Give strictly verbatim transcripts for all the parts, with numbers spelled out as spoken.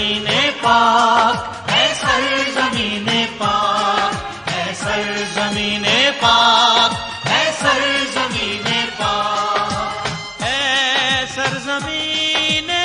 ज़मीने पाक, ऐ सर ज़मीने पाक, ऐ सर ज़मीने पाक, ऐ सर ज़मीने पाक, ऐ सर ज़मीने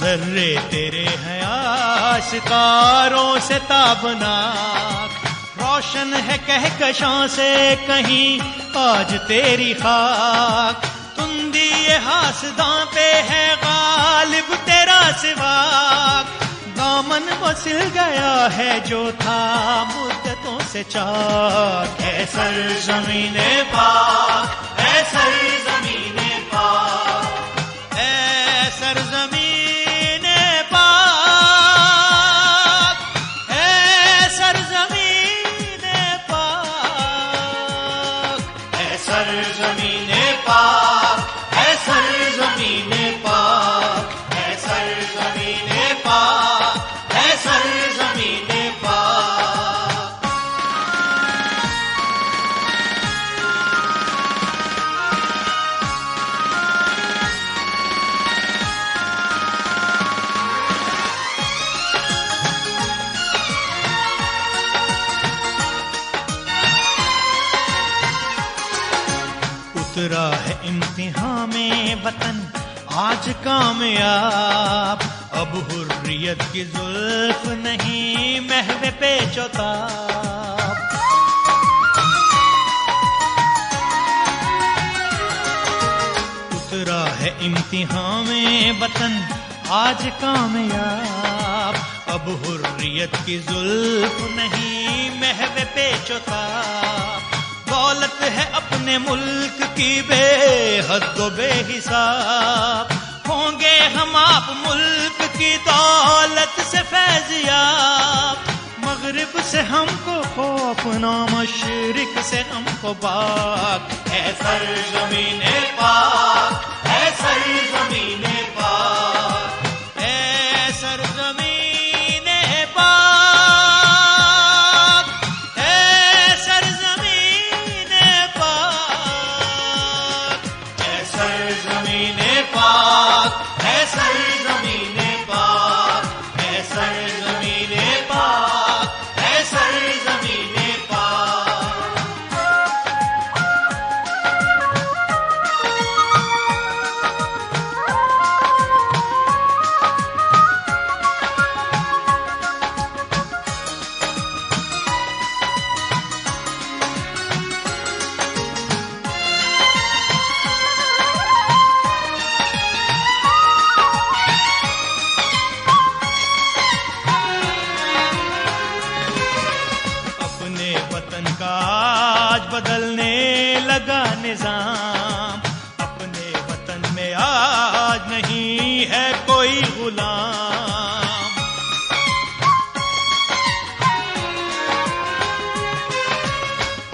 ज़र्रे तेरे हैं आसतारों से ताबनाक, रोशन है कहकशों से कहीं आज तेरी खाक। हासदां पे है गालिब तेरा सिवाक, दामन बसिल गया है जो था मुद्दतों से चाक। ऐ सर ज़मीने पाक, ऐ सर ज़मीने पाक, ऐ सर ज़मीने पाक, ऐ सर ज़मीने पाक, ऐ सर ज़मीने पाक, ज़मीने पाक, ऐ सर ज़मीने पाक, ऐ सर ज़मीने पाक। उतरा है इम्तिहान में वतन आज कामयाब, अब हुर्रियत की जुल्फ नहीं महवे पे चौताब। उतरा है इम्तिहान में वतन आज कामयाब, अब हुर्रियत की जुल्फ नहीं महवे पे चौताब। दौलत है अपने मुल्क की बेहद तो बेहिसाब, होंगे हम आप मुल्क की दौलत से फैज़याब। मगरिब से हमको खौफ ना, मशरिक से हमको बाक। ऐ सर ज़मीने पाक, ऐ सर ज़मीने पाक, ऐ सर ज़मीने बदलने लगा निजाम, अपने वतन में आज नहीं है कोई गुलाम।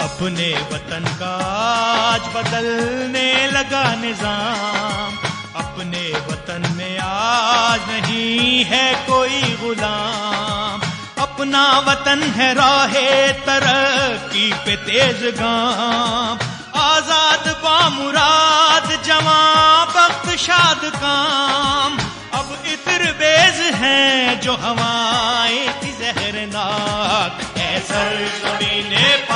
अपने वतन का आज बदलने लगा निजाम, अपने वतन में आज नहीं है कोई गुलाम। अपना वतन है राहे तरक्की पे तेज गाम, आजाद बामुराद जवां बख्त शाद काम। अब इत्र बेज हैं जो हवाएं थी जहरनाक। ऐ सर ज़मीने पाक।